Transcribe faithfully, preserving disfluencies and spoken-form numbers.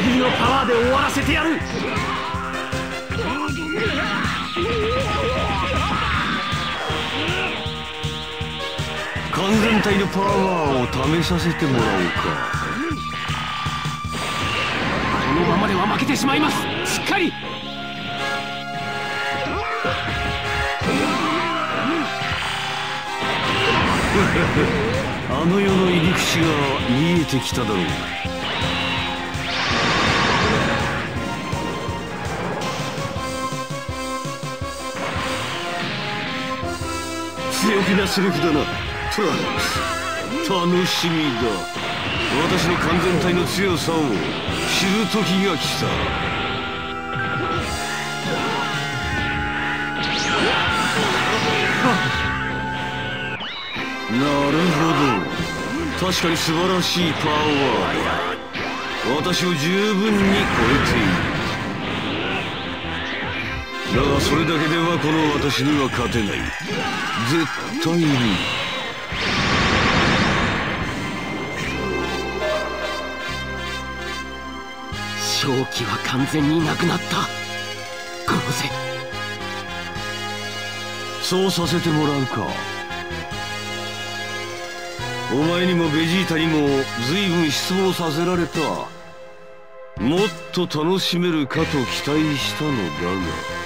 唇のパワーで終わらせてやる。完全体のパワーを試させてもらおうか。このままでは負けてしまいます。しっかり。あの世の入り口が見えてきただろう。強気なセリフだな、トランクス。楽しみだ。私の完全体の強さを知る時が来た。なるほど、確かに素晴らしいパワー。私を十分に超えている。だがそれだけではこの私には勝てない。絶対に。勝機は完全になくなった。殺せ。そうさせてもらうか。お前にもベジータにも随分失望させられた。もっと楽しめるかと期待したのだが。